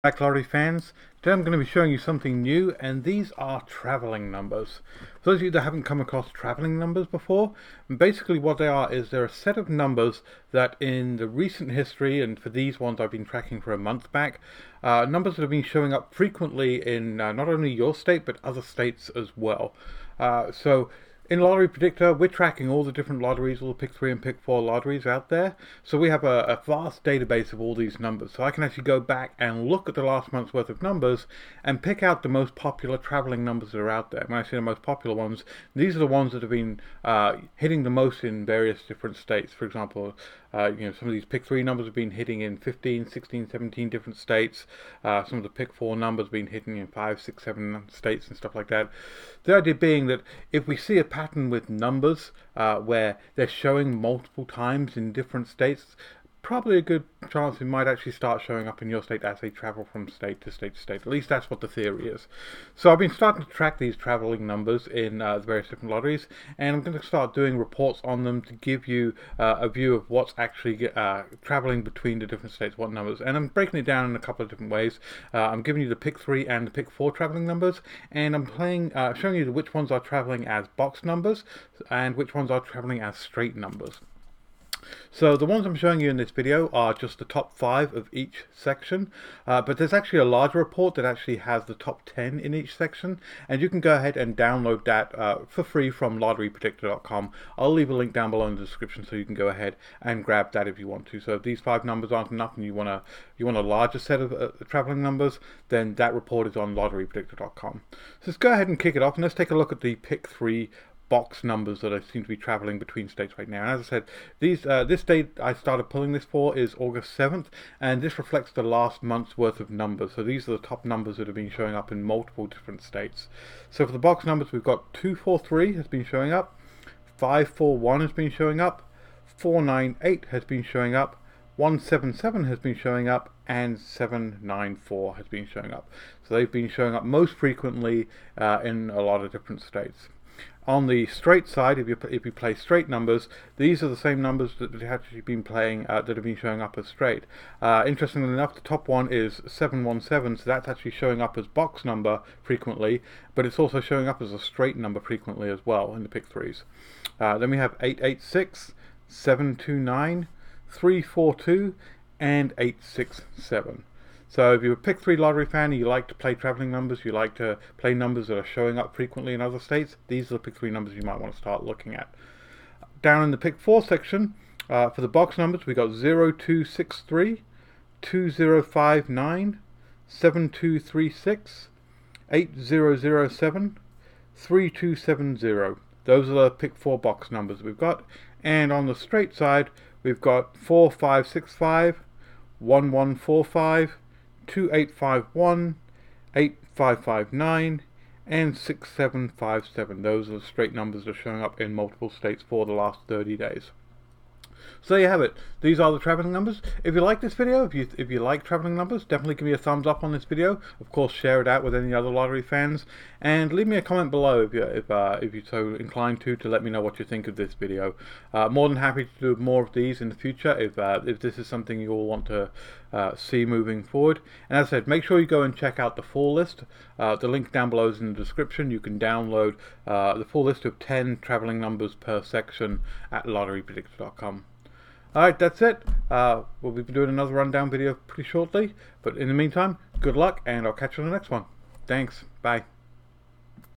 Back lottery fans, today I'm going to be showing you something new, and these are traveling numbers. For those of you that haven't come across traveling numbers before, basically what they are is they're a set of numbers that in the recent history, and for these ones I've been tracking for a month back, numbers that have been showing up frequently in not only your state but other states as well. So in Lottery Predictor, we're tracking all the different lotteries, all the Pick 3 and Pick 4 lotteries out there. So we have a vast database of all these numbers. So I can actually go back and look at the last month's worth of numbers and pick out the most popular traveling numbers that are out there. When I say the most popular ones, these are the ones that have been hitting the most in various different states. For example, some of these Pick 3 numbers have been hitting in 15, 16, 17 different states. Some of the Pick 4 numbers have been hitting in 5, 6, 7 states and stuff like that. The idea being that if we see a pattern with numbers where they're showing multiple times in different states, probably a good chance it might actually start showing up in your state as they travel from state to state to state. At least that's what the theory is. So I've been starting to track these traveling numbers in the various different lotteries, and I'm going to start doing reports on them to give you a view of what's actually traveling between the different states, what numbers. And I'm breaking it down in a couple of different ways. I'm giving you the Pick 3 and the Pick 4 traveling numbers, and I'm showing you which ones are traveling as box numbers and which ones are traveling as straight numbers. So the ones I'm showing you in this video are just the top 5 of each section, but there's actually a larger report that actually has the top 10 in each section, and you can go ahead and download that for free from lotterypredictor.com. I'll leave a link down below in the description so you can go ahead and grab that if you want to. So if these 5 numbers aren't enough and you want a larger set of traveling numbers, then that report is on lotterypredictor.com. So let's go ahead and kick it off, and let's take a look at the Pick 3 box numbers that I seem to be traveling between states right now. And as I said, these this date I started pulling this for is August 7th, and this reflects the last month's worth of numbers. So these are the top numbers that have been showing up in multiple different states. So for the box numbers, we've got 243 has been showing up, 541 has been showing up, 498 has been showing up, 177 has been showing up, and 794 has been showing up. So they've been showing up most frequently in a lot of different states. On the straight side, if you play straight numbers, these are the same numbers that have actually been playing that have been showing up as straight. Interestingly enough, the top one is 717, so that's actually showing up as box number frequently, but it's also showing up as a straight number frequently as well in the Pick 3s. Then we have 886, 729, 342, and 867. So if you're a Pick 3 lottery fan and you like to play traveling numbers, you like to play numbers that are showing up frequently in other states, these are the Pick 3 numbers you might want to start looking at. Down in the Pick 4 section, for the box numbers, we got 0263, 2059, 7236, 8007, 3270. Those are the Pick 4 box numbers we've got. And on the straight side, we've got 4565, 1145, 2851, 8559, and 6757. Those are the straight numbers that are showing up in multiple states for the last 30 days. So there you have it. These are the traveling numbers. If you like this video, if you like traveling numbers, definitely give me a thumbs up on this video. Of course, share it out with any other lottery fans, and leave me a comment below if you're so inclined to let me know what you think of this video. More than happy to do more of these in the future if this is something you all want to see moving forward. And as I said, make sure you go and check out the full list. The link down below is in the description. You can download the full list of 10 traveling numbers per section at lotterypredictor.com. Alright, that's it. We'll be doing another rundown video pretty shortly, but in the meantime, good luck, and I'll catch you on the next one. Thanks, bye.